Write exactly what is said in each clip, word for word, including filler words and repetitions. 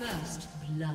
First blood.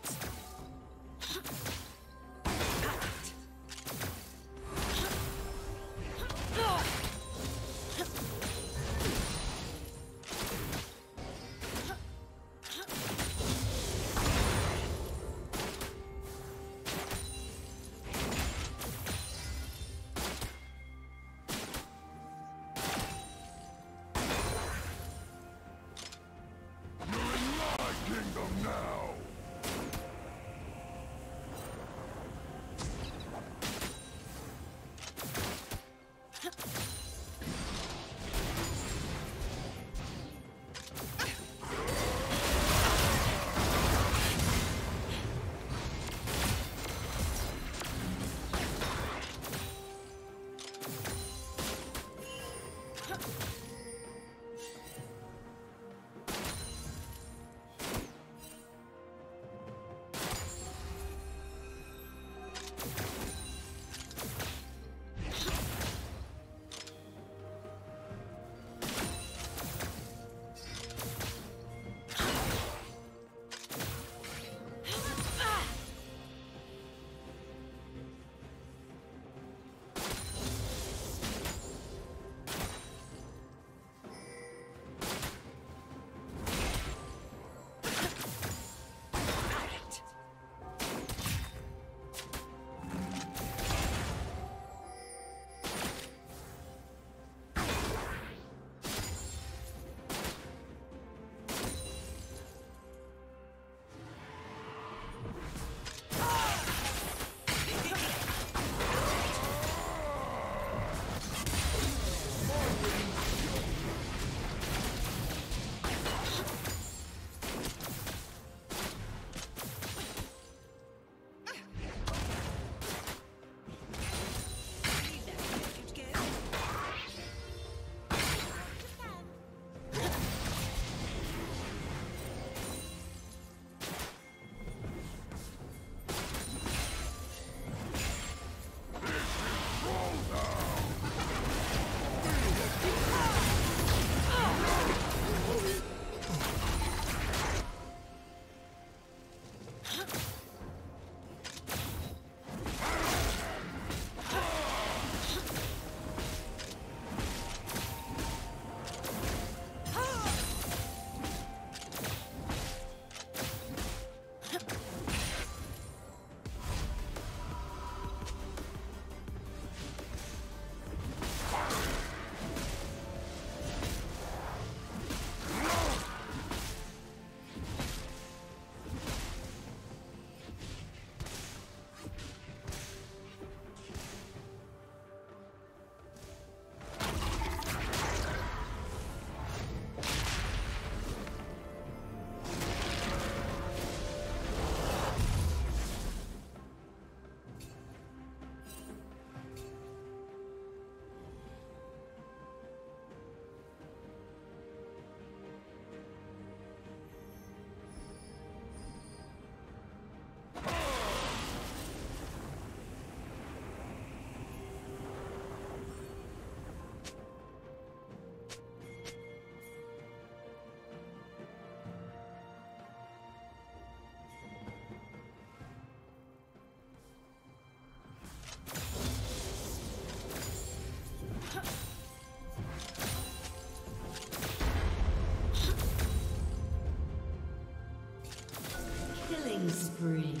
Spree.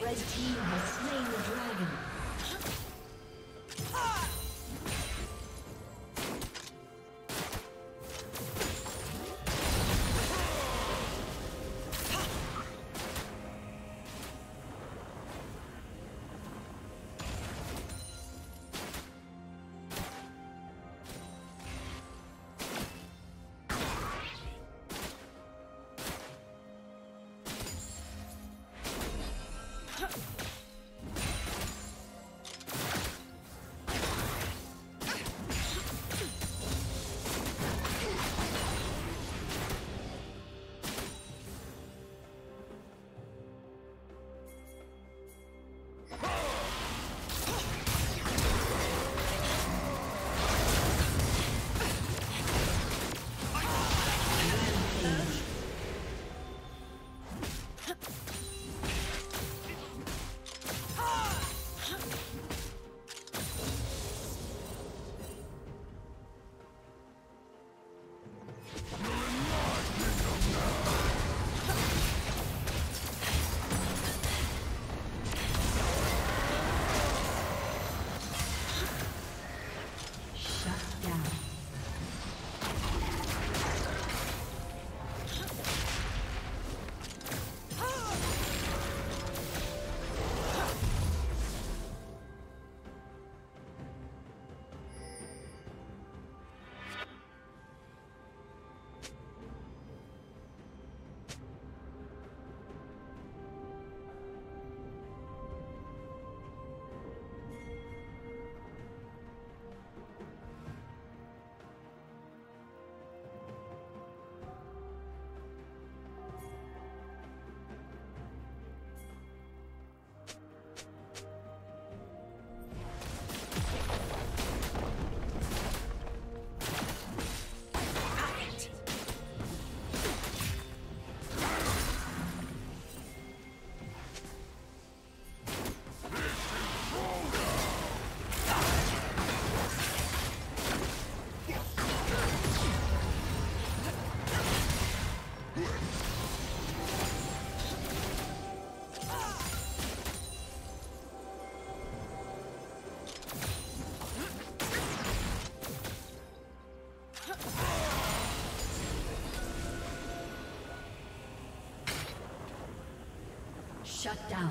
Red team has slain the dragon. Shut down.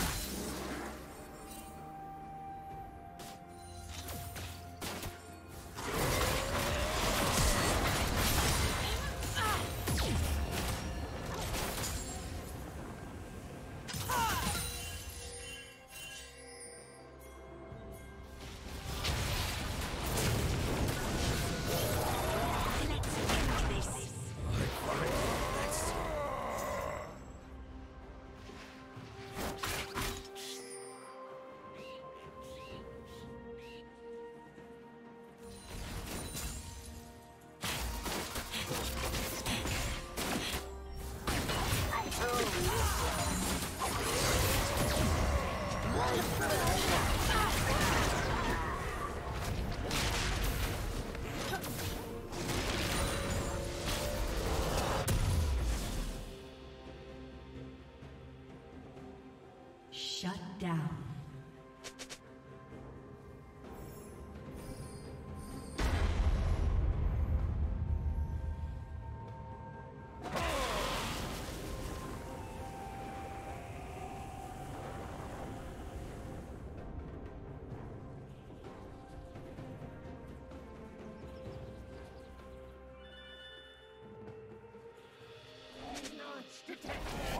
Shut down. Nuts detected.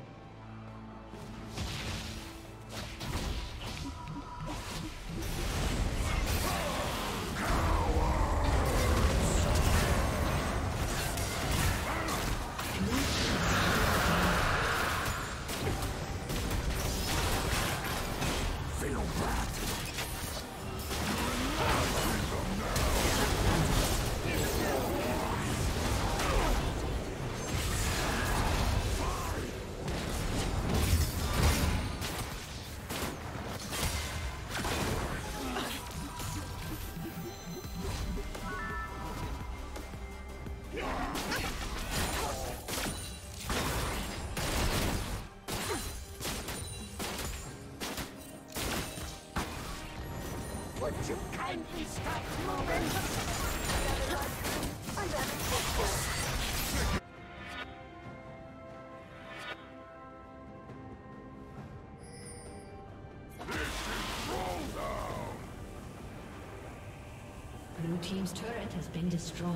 Kindly stop moving. This is roll down. Blue team's turret has been destroyed.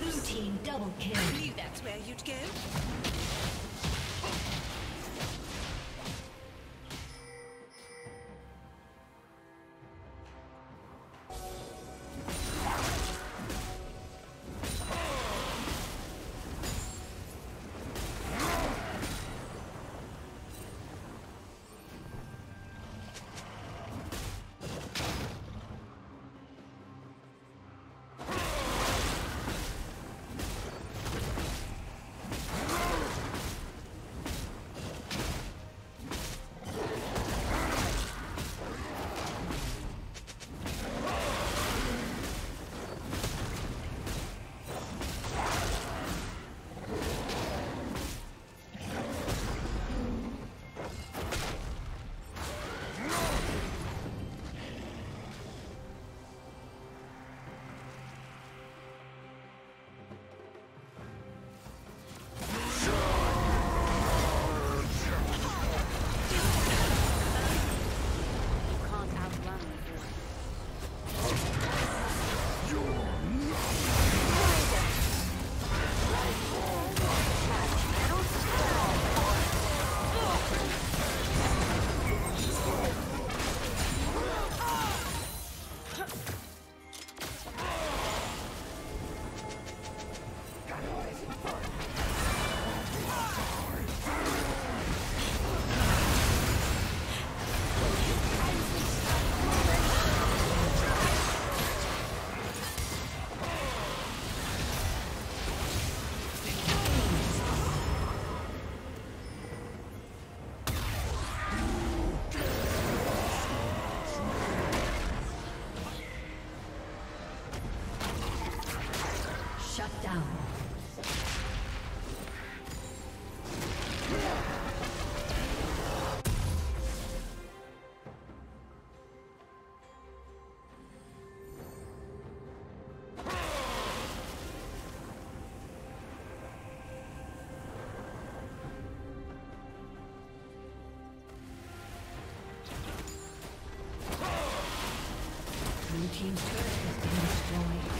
Blue team double kill. I knew that's where you'd go. Blue team's turret has been destroyed.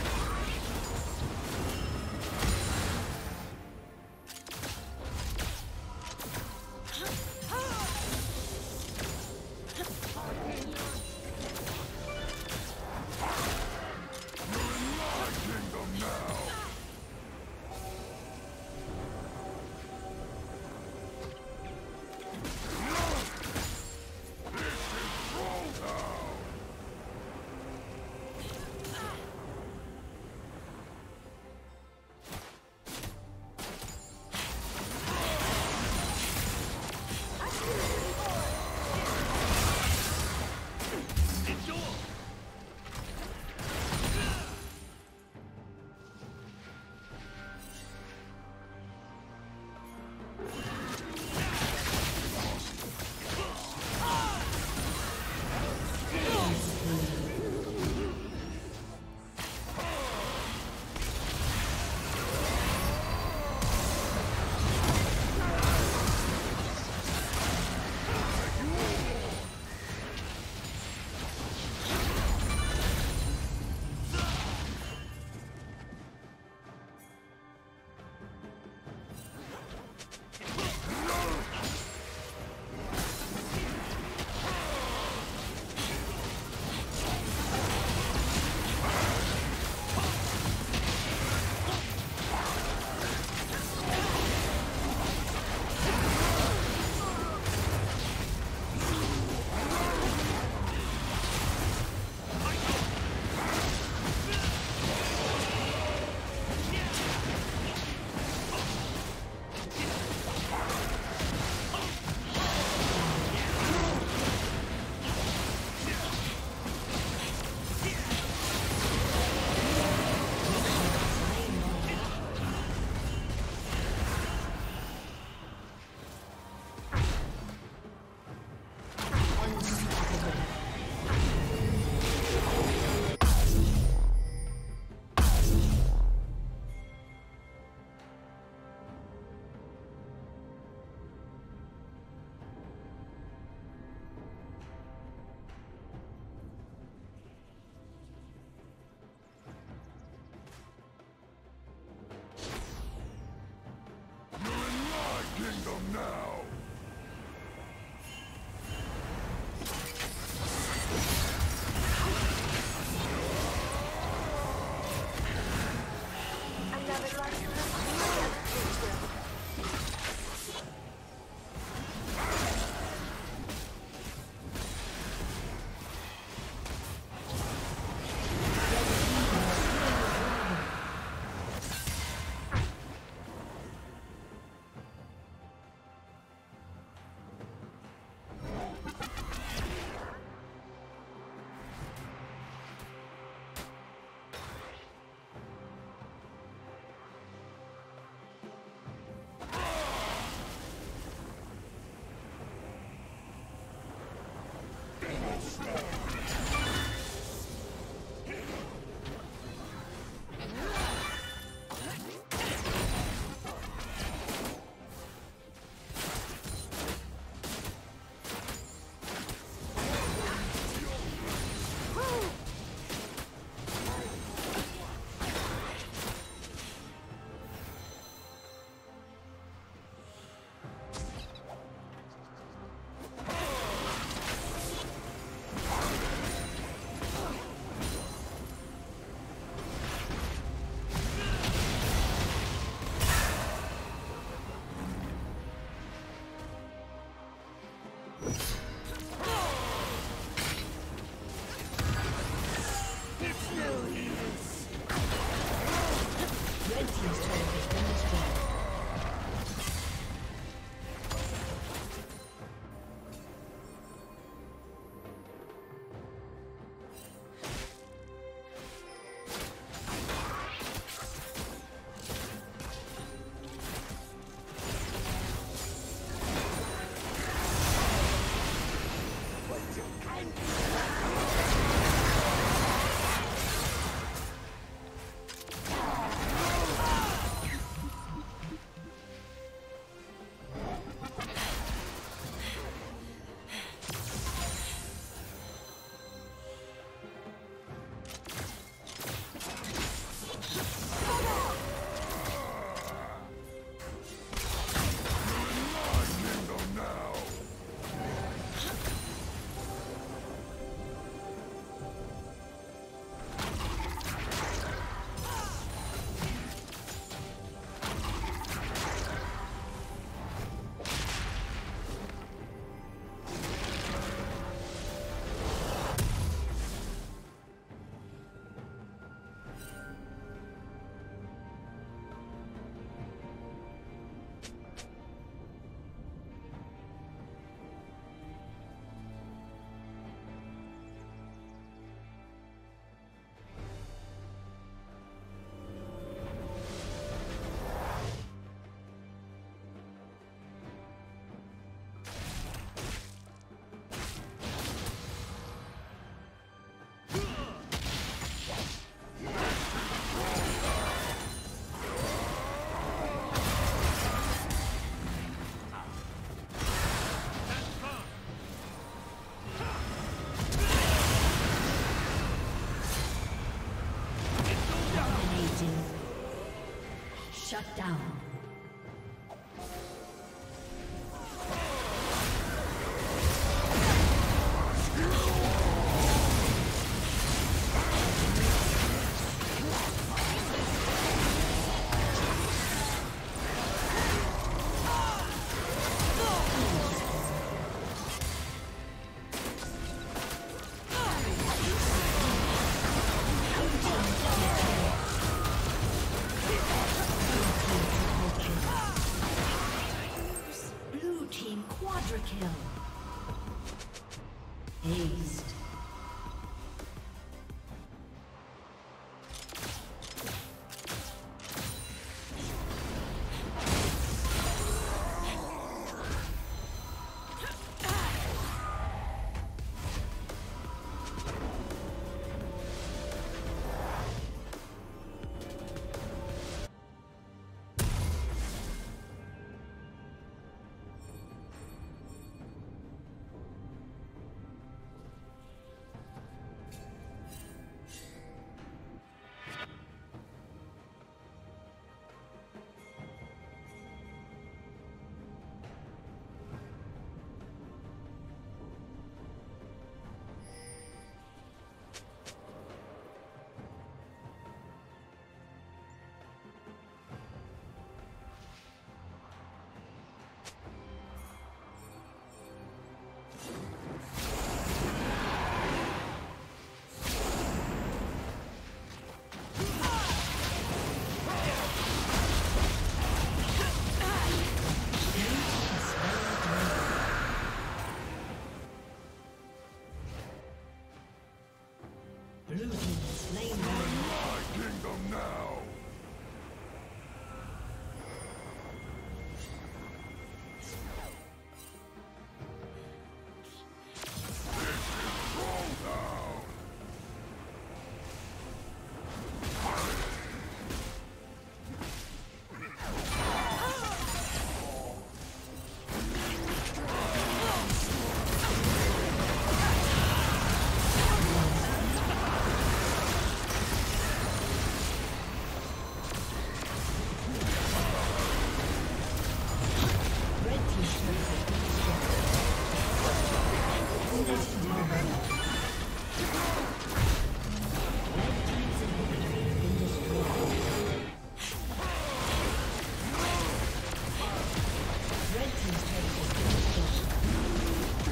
Shut down.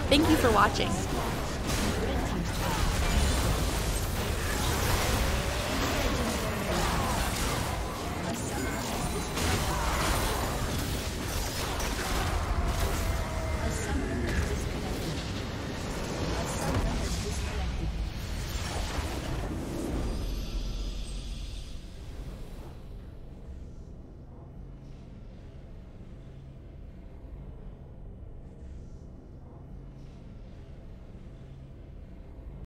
Thank you for watching.